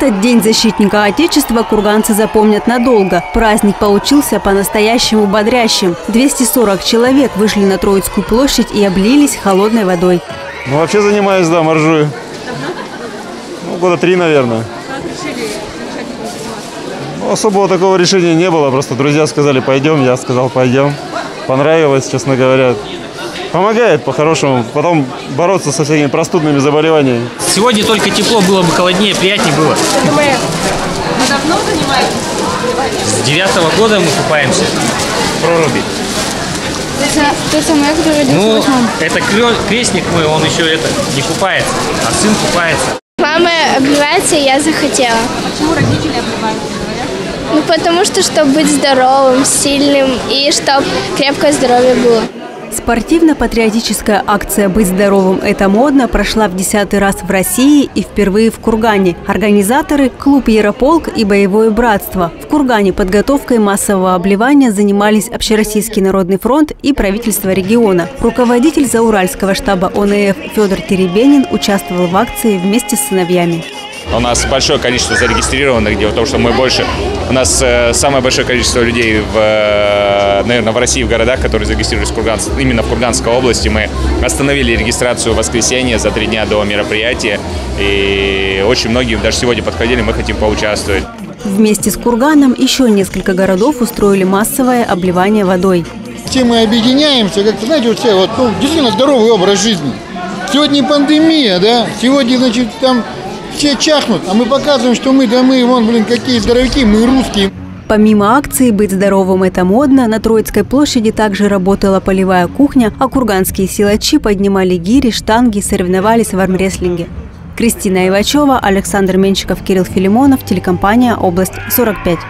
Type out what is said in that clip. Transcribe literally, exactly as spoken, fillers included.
Этот день защитника Отечества курганцы запомнят надолго. Праздник получился по-настоящему бодрящим. двести сорок человек вышли на Троицкую площадь и облились холодной водой. Ну, вообще занимаюсь, да, моржую. Ну, года три, наверное. Ну, особого такого решения не было. Просто друзья сказали, пойдем. Я сказал, пойдем. Понравилось, честно говоря. Помогает по-хорошему, потом бороться со всякими простудными заболеваниями. Сегодня только тепло, было бы холоднее, приятнее было. Вы давно занимаетесь? С девятого года мы купаемся в проруби. Ну, это крестник мой, он еще это не купается, а сын купается. Мама обливается, и я захотела. А почему родители обливаются? Ну, потому что, чтобы быть здоровым, сильным и чтобы крепкое здоровье было. Спортивно-патриотическая акция «Быть здоровым – это модно» прошла в десятый раз в России и впервые в Кургане. Организаторы – клуб «Ярополк» и «Боевое братство». В Кургане подготовкой массового обливания занимались Общероссийский народный фронт и правительство региона. Руководитель зауральского штаба ОНФ Федор Теребенин участвовал в акции вместе с сыновьями. У нас большое количество зарегистрированных, дело в том, что мы больше, у нас самое большое количество людей, в, наверное, в России, в городах, которые зарегистрировались в Курганске, именно в Курганской области. Мы остановили регистрацию в воскресенье за три дня до мероприятия, и очень многие даже сегодня подходили, мы хотим поучаствовать. Вместе с Курганом еще несколько городов устроили массовое обливание водой. Все мы объединяемся, как-то, знаете, вот все, вот, ну, действительно здоровый образ жизни. Сегодня пандемия, да, сегодня, значит, там... Все чахнут, а мы показываем, что мы, да мы, вон, блин, какие здоровяки, мы русские. Помимо акции «Быть здоровым – это модно», на Троицкой площади также работала полевая кухня, а курганские силачи поднимали гири, штанги, соревновались в армрестлинге. Кристина Ивачева, Александр Менщиков, Кирилл Филимонов, телекомпания «Область-сорок пять».